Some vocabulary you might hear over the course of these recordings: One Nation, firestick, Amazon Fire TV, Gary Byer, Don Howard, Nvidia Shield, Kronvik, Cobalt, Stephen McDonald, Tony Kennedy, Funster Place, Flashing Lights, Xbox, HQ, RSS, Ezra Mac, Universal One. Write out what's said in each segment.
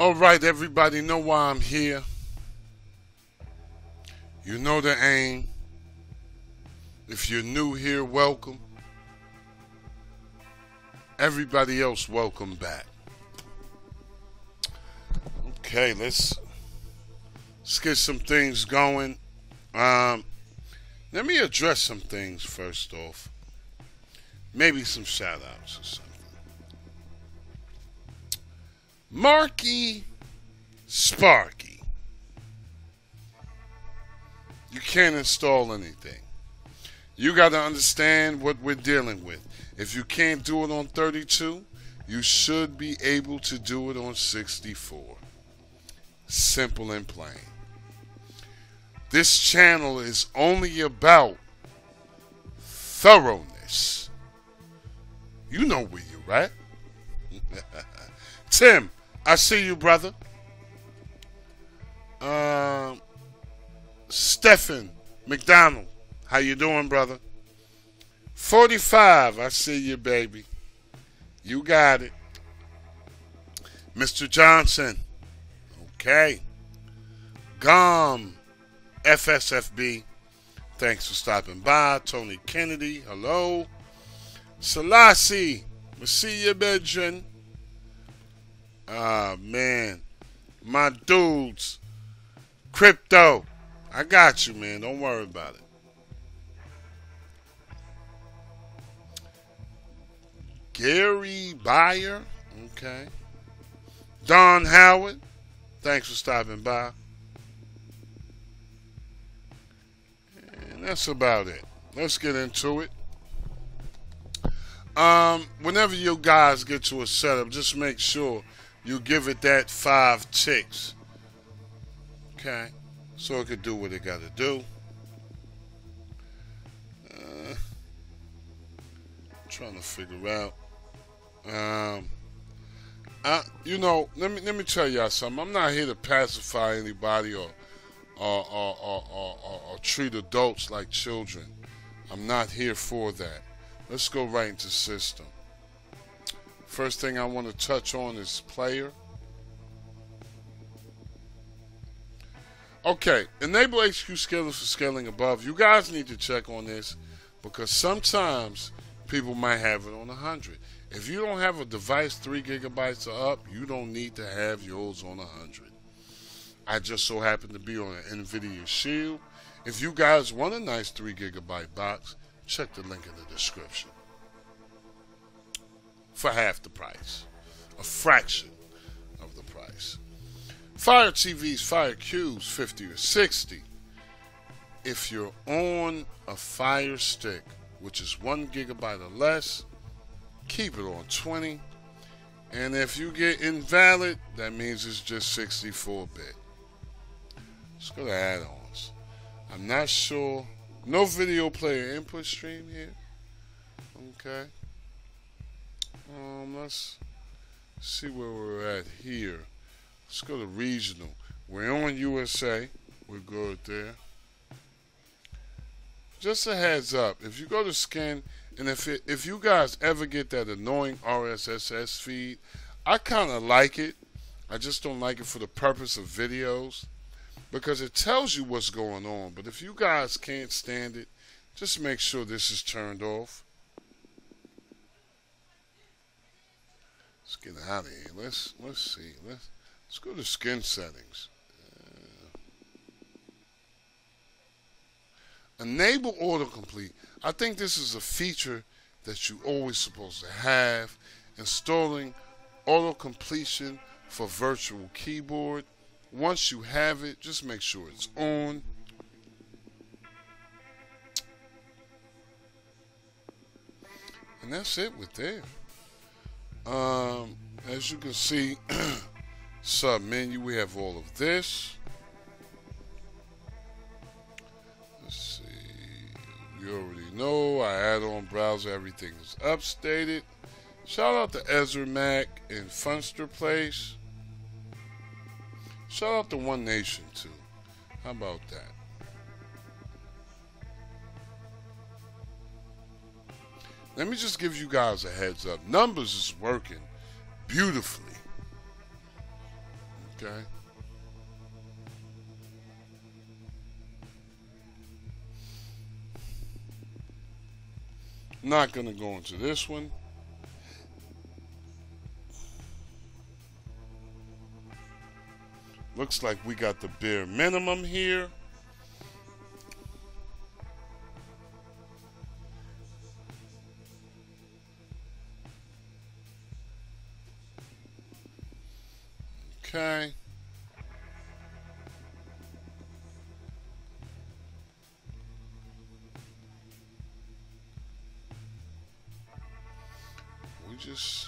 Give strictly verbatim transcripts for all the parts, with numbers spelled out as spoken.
Alright, everybody, know why I'm here. You know the aim. If you're new here, welcome. Everybody else, welcome back. Okay, let's, let's get some things going. Um, let me address some things first off. Maybe some shout outs or something. Marky Sparky. You can't install anything. You got to understand what we're dealing with. If you can't do it on thirty-two, you should be able to do it on sixty-four. Simple and plain. This channel is only about thoroughness. You know where you right? Tim, I see you, brother. Uh, Stephen McDonald, how you doing, brother? forty-five, I see you, baby. You got it. Mister Johnson, okay. Gom, F S F B, thanks for stopping by. Tony Kennedy, hello. Selassie, we see you, bedrin. Ah, man, my dudes, Crypto, I got you, man. Don't worry about it. Gary Byer, okay. Don Howard, thanks for stopping by. And that's about it. Let's get into it. Um, whenever you guys get to a setup, just make sure you give it that five ticks. Okay. So it could do what it got to do. Uh, I'm trying to figure out. Um, I, you know, let me let me tell y'all something. I'm not here to pacify anybody or or or, or, or, or or treat adults like children. I'm not here for that. Let's go right into system. First thing I want to touch on is player. Okay, enable H Q scaling for scaling above. You guys need to check on this because sometimes people might have it on one hundred. If you don't have a device three gigabytes or up, you don't need to have yours on one hundred. I just so happen to be on an Nvidia Shield. If you guys want a nice three gigabyte box, check the link in the description. For half the price, a fraction of the price. Fire T Vs, Fire Qs, fifty or sixty. If you're on a Fire Stick, which is one gigabyte or less, keep it on twenty. And if you get invalid, that means it's just sixty-four bit. Let's go to add-ons. I'm not sure. No video player input stream here. Okay. Um, let's see where we're at here. Let's go to regional. We're on U S A. We're good there. Just a heads up, if you go to scan, and if it, if you guys ever get that annoying R S S feed, I kind of like it. I just don't like it for the purpose of videos because it tells you what's going on. But if you guys can't stand it, just make sure this is turned off. Let's get out of here. Let's let's see. Let's let's go to skin settings. Uh, enable autocomplete. I think this is a feature that you're always supposed to have. installing auto completion for virtual keyboard. Once you have it, just make sure it's on. And that's it with there. Um, as you can see, sub menu, we have all of this. Let's see. You already know our add-on browser, everything is updated. Shout out to Ezra Mac and Funster Place. Shout out to One Nation too. How about that? Let me just give you guys a heads up. Numbers is working beautifully. Okay. I'm not going to go into this one. Looks like we got the bare minimum here. Okay. We just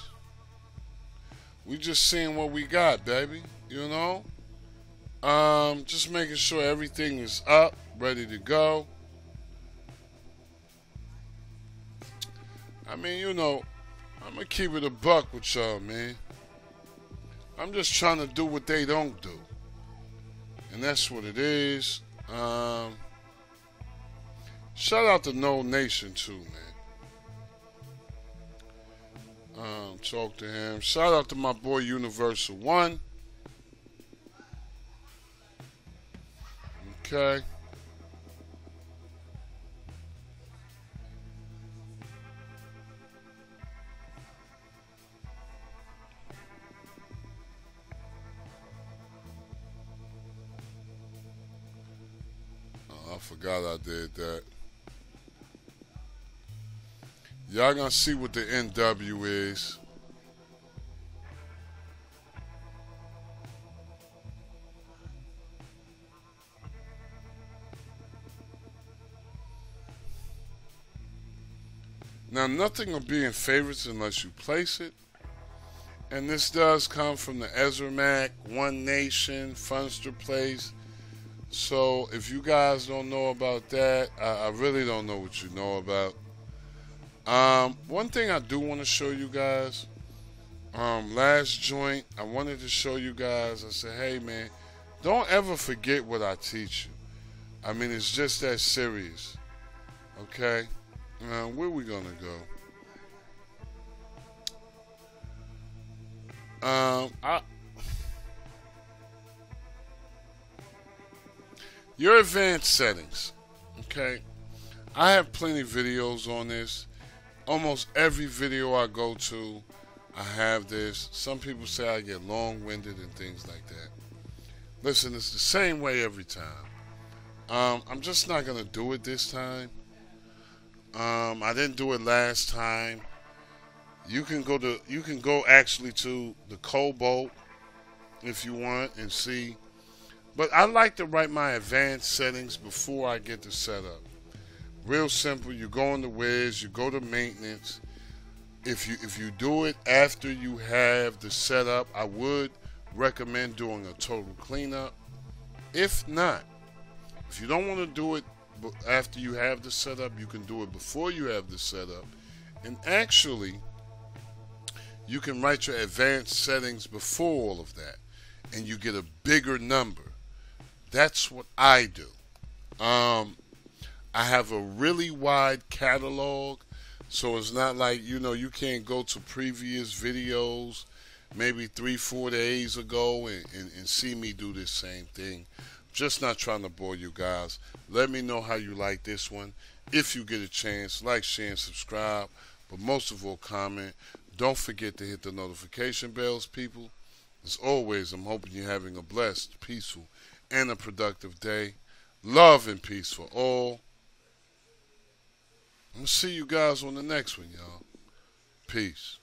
we just seeing what we got, baby, you know? Um just making sure everything is up, ready to go. I mean, you know, I'm gonna keep it a buck with y'all, man. I'm just trying to do what they don't do. And that's what it is. Um, shout out to No Nation too, man. Um, talk to him. Shout out to my boy Universal One. Okay. Forgot I did that. Y'all gonna see what the N W is. Now nothing will be in favorites unless you place it. And this does come from the Ezra Mac, One Nation, Funster Place. So, if you guys don't know about that, I, I really don't know what you know about. Um, one thing I do want to show you guys, um, last joint, I wanted to show you guys, I said, hey man, don't ever forget what I teach you. I mean, it's just that serious. Okay? Now, where we going to go? Um, I... Your advanced settings, okay? I have plenty of videos on this. Almost every video I go to, I have this. Some people say I get long-winded and things like that. Listen, it's the same way every time. Um, I'm just not gonna do it this time. Um, I didn't do it last time. You can go to, you can go actually to the Cobalt if you want and see. But I like to write my advanced settings before I get the setup. Real simple. You go into Wiz, you go to maintenance. If you if you do it after you have the setup, I would recommend doing a total cleanup. If not, if you don't want to do it after you have the setup, you can do it before you have the setup. And actually, you can write your advanced settings before all of that, and you get a bigger number. That's what I do. Um, I have a really wide catalog, so it's not like, you know, you can't go to previous videos maybe three, four days ago and, and, and see me do this same thing. Just not trying to bore you guys. Let me know how you like this one. If you get a chance, like, share, and subscribe. But most of all, comment. Don't forget to hit the notification bells, people. As always, I'm hoping you're having a blessed, peaceful, and a productive day. Love and peace for all. I'm gonna see you guys on the next one, y'all. Peace.